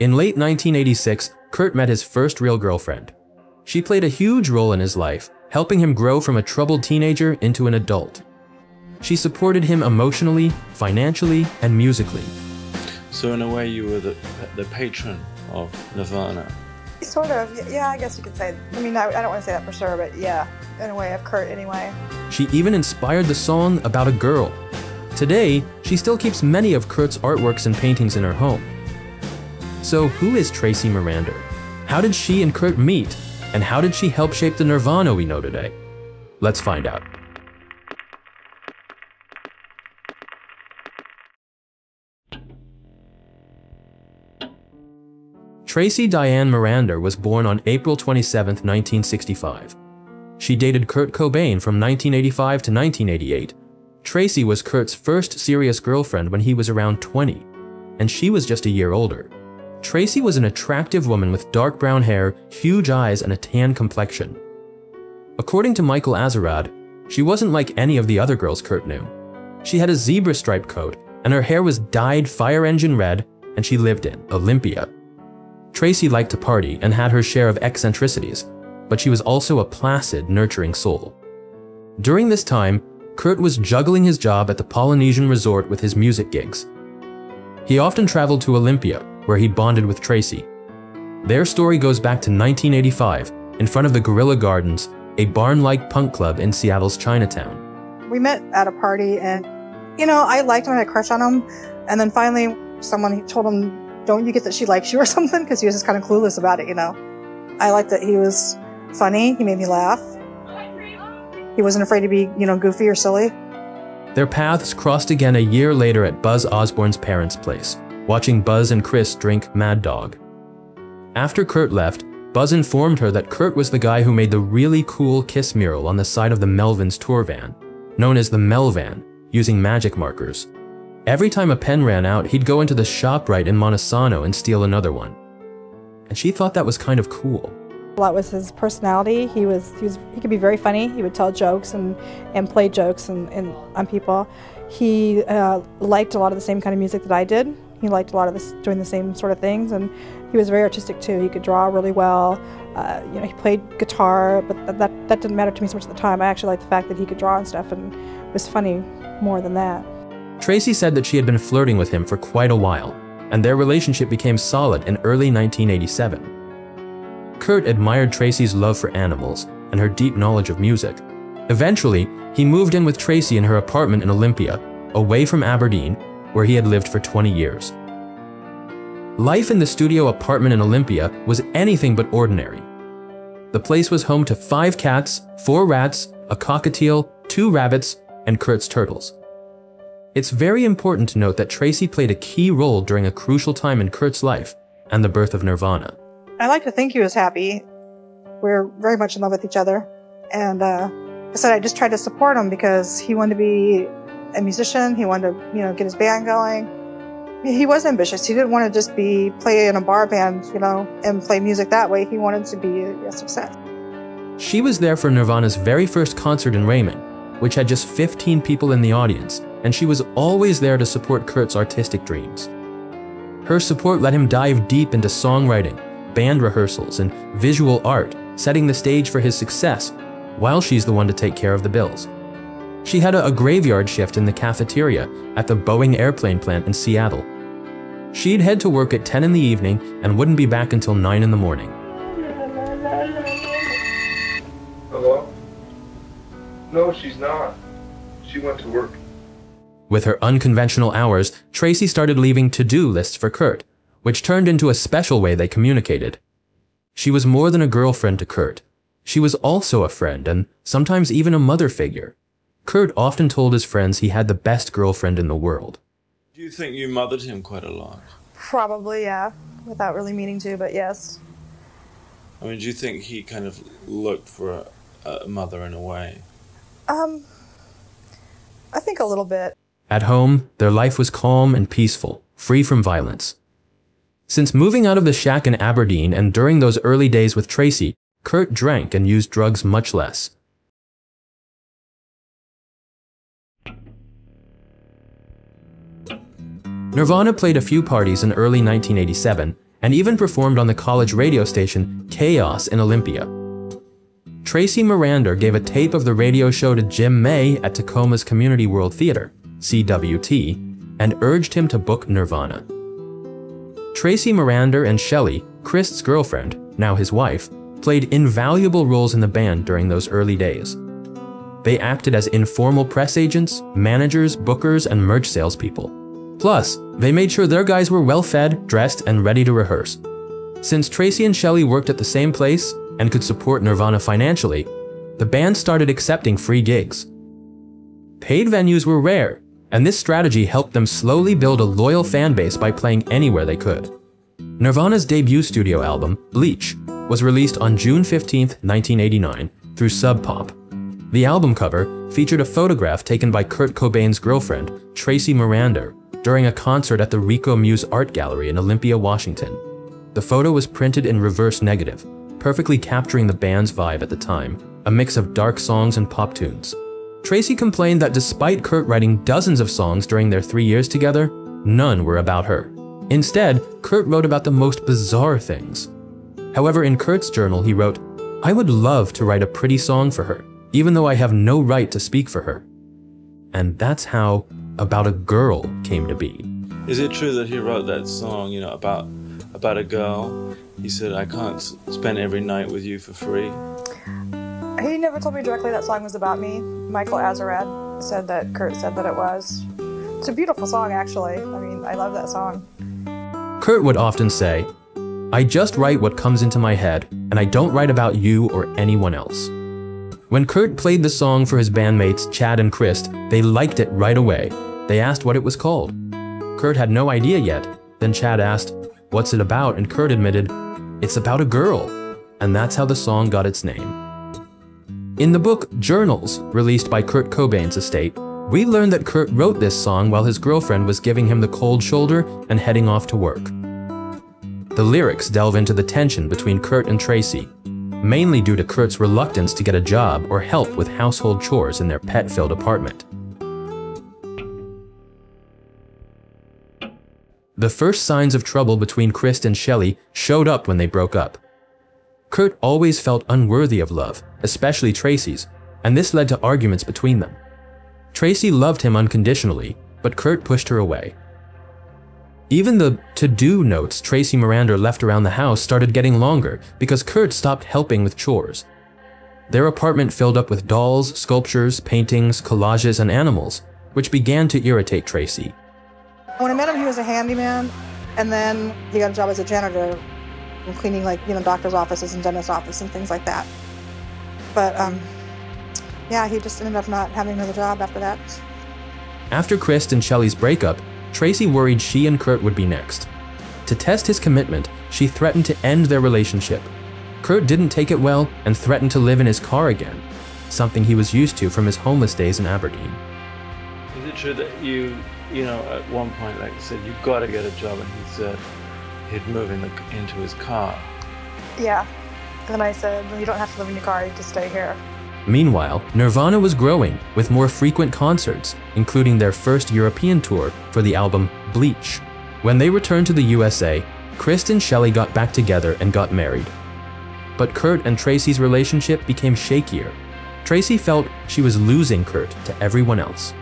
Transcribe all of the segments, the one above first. In late 1986, Kurt met his first real girlfriend. She played a huge role in his life, helping him grow from a troubled teenager into an adult. She supported him emotionally, financially, and musically. So in a way, you were the patron of Nirvana. Sort of, yeah, I guess you could say. I mean, I don't want to say that for sure, but yeah, in a way, of Kurt anyway. She even inspired the song About a Girl. Today, she still keeps many of Kurt's artworks and paintings in her home. So who is Tracy Marander? How did she and Kurt meet? And how did she help shape the Nirvana we know today? Let's find out. Tracy Diane Marander was born on April 27, 1965. She dated Kurt Cobain from 1985 to 1988. Tracy was Kurt's first serious girlfriend when he was around 20, and she was just a year older. Tracy was an attractive woman with dark brown hair, huge eyes, and a tan complexion. According to Michael Azerrad, she wasn't like any of the other girls Kurt knew. She had a zebra-striped coat, and her hair was dyed fire engine red, and she lived in Olympia. Tracy liked to party and had her share of eccentricities, but she was also a placid, nurturing soul. During this time, Kurt was juggling his job at the Polynesian Resort with his music gigs. He often traveled to Olympia, where he bonded with Tracy. Their story goes back to 1985, in front of the Gorilla Gardens, a barn-like punk club in Seattle's Chinatown. We met at a party and, you know, I liked him, I had a crush on him, and then finally someone told him, don't you get that she likes you or something? Because he was just kind of clueless about it, you know. I liked that he was funny, he made me laugh. He wasn't afraid to be, you know, goofy or silly. Their paths crossed again a year later at Buzz Osborne's parents' place, watching Buzz and Chris drink Mad Dog. After Kurt left, Buzz informed her that Kurt was the guy who made the really cool kiss mural on the side of the Melvins tour van, known as the Melvan, using magic markers. Every time a pen ran out, he'd go into the shop right in Montesano and steal another one. And she thought that was kind of cool. Well, that was his personality. He could be very funny. He would tell jokes and play jokes and on people. He liked a lot of the same kind of music that I did. He liked a lot of doing the same sort of things, and he was very artistic too. He could draw really well. You know, he played guitar, but that didn't matter to me so much at the time. I actually liked the fact that he could draw and stuff, and it was funny more than that. Tracy said that she had been flirting with him for quite a while, and their relationship became solid in early 1987. Kurt admired Tracy's love for animals and her deep knowledge of music. Eventually, he moved in with Tracy in her apartment in Olympia, away from Aberdeen, where he had lived for 20 years. Life in the studio apartment in Olympia was anything but ordinary. The place was home to 5 cats, 4 rats, a cockatiel, 2 rabbits, and Kurt's turtles. It's very important to note that Tracy played a key role during a crucial time in Kurt's life and the birth of Nirvana. I like to think he was happy. We were very much in love with each other. And I said I just tried to support him because he wanted to be a musician, he wanted to, you know, get his band going. He was ambitious. He didn't want to just play in a bar band, you know, and play music that way. He wanted to be a success. She was there for Nirvana's very first concert in Raymond, which had just 15 people in the audience, and she was always there to support Kurt's artistic dreams. Her support let him dive deep into songwriting, band rehearsals, and visual art, setting the stage for his success, while she's the one to take care of the bills. She had a graveyard shift in the cafeteria at the Boeing airplane plant in Seattle. She'd head to work at 10 in the evening and wouldn't be back until 9 in the morning. Hello? No, she's not. She went to work. With her unconventional hours, Tracy started leaving to-do lists for Kurt, which turned into a special way they communicated. She was more than a girlfriend to Kurt. She was also a friend and sometimes even a mother figure. Kurt often told his friends he had the best girlfriend in the world. Do you think you mothered him quite a lot? Probably, yeah. Without really meaning to, but yes. I mean, do you think he kind of looked for a mother in a way? I think a little bit. At home, their life was calm and peaceful, free from violence. Since moving out of the shack in Aberdeen and during those early days with Tracy, Kurt drank and used drugs much less. Nirvana played a few parties in early 1987, and even performed on the college radio station Chaos in Olympia. Tracy Marander gave a tape of the radio show to Jim May at Tacoma's Community World Theater, CWT, and urged him to book Nirvana. Tracy Marander and Shelley, Chris's girlfriend, now his wife, played invaluable roles in the band during those early days. They acted as informal press agents, managers, bookers, and merch salespeople. Plus, they made sure their guys were well-fed, dressed, and ready to rehearse. Since Tracy and Shelley worked at the same place and could support Nirvana financially, the band started accepting free gigs. Paid venues were rare, and this strategy helped them slowly build a loyal fan base by playing anywhere they could. Nirvana's debut studio album, Bleach, was released on June 15, 1989, through Sub Pop. The album cover featured a photograph taken by Kurt Cobain's girlfriend, Tracy Marander, during a concert at the Rico Muse Art Gallery in Olympia, Washington. The photo was printed in reverse negative, perfectly capturing the band's vibe at the time, a mix of dark songs and pop tunes. Tracy complained that despite Kurt writing dozens of songs during their 3 years together, none were about her. Instead, Kurt wrote about the most bizarre things. However, in Kurt's journal he wrote, "I would love to write a pretty song for her, even though I have no right to speak for her." And that's how About a Girl came to be. Is it true that he wrote that song, you know, about a girl? He said, "I can't spend every night with you for free." He never told me directly that song was about me. Michael Azerrad said that Kurt said that it was. It's a beautiful song, actually. I mean, I love that song. Kurt would often say, "I just write what comes into my head, and I don't write about you or anyone else." When Kurt played the song for his bandmates Chad and Chris, they liked it right away. They asked what it was called. Kurt had no idea yet. Then Chad asked, "What's it about?" And Kurt admitted, "It's about a girl." And that's how the song got its name. In the book Journals, released by Kurt Cobain's estate, we learn that Kurt wrote this song while his girlfriend was giving him the cold shoulder and heading off to work. The lyrics delve into the tension between Kurt and Tracy, mainly due to Kurt's reluctance to get a job or help with household chores in their pet-filled apartment. The first signs of trouble between Chris and Shelley showed up when they broke up. Kurt always felt unworthy of love, especially Tracy's, and this led to arguments between them. Tracy loved him unconditionally, but Kurt pushed her away. Even the to-do notes Tracy Marander left around the house started getting longer because Kurt stopped helping with chores. Their apartment filled up with dolls, sculptures, paintings, collages, and animals, which began to irritate Tracy. When I met him, he was a handyman, and then he got a job as a janitor and cleaning, like, you know, doctor's offices and dentist's offices and things like that. But, yeah, he just ended up not having another job after that. After Chris and Shelley's breakup, Tracy worried she and Kurt would be next. To test his commitment, she threatened to end their relationship. Kurt didn't take it well and threatened to live in his car again, something he was used to from his homeless days in Aberdeen. Is it true that you know, at one point, like you said, you've got to get a job, and he said he'd move into his car? Yeah. Then I said, "Well, you don't have to live in your car, you just stay here." Meanwhile, Nirvana was growing, with more frequent concerts, including their first European tour for the album Bleach. When they returned to the USA, Chris and Shelley got back together and got married. But Kurt and Tracy's relationship became shakier. Tracy felt she was losing Kurt to everyone else.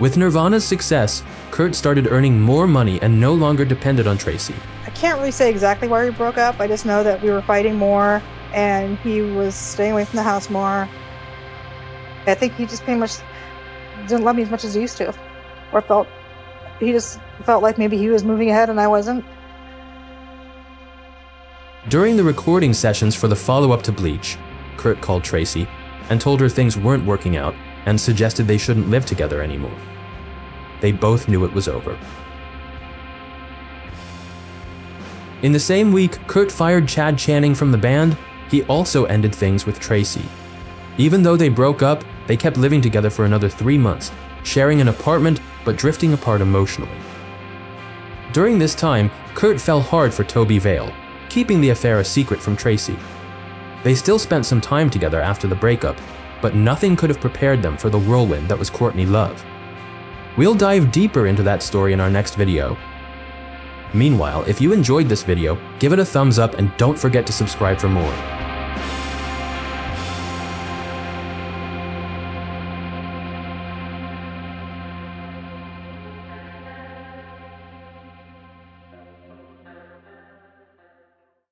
With Nirvana's success, Kurt started earning more money and no longer depended on Tracy. I can't really say exactly why we broke up. I just know that we were fighting more and he was staying away from the house more. I think he just pretty much didn't love me as much as he used to, or he just felt like maybe he was moving ahead and I wasn't. During the recording sessions for the follow-up to Bleach, Kurt called Tracy and told her things weren't working out and suggested they shouldn't live together anymore. They both knew it was over. In the same week, Kurt fired Chad Channing from the band. He also ended things with Tracy. Even though they broke up, they kept living together for another 3 months, sharing an apartment but drifting apart emotionally. During this time, Kurt fell hard for Toby Vale, keeping the affair a secret from Tracy. They still spent some time together after the breakup, but nothing could have prepared them for the whirlwind that was Courtney Love. We'll dive deeper into that story in our next video. Meanwhile, if you enjoyed this video, give it a thumbs up and don't forget to subscribe for more.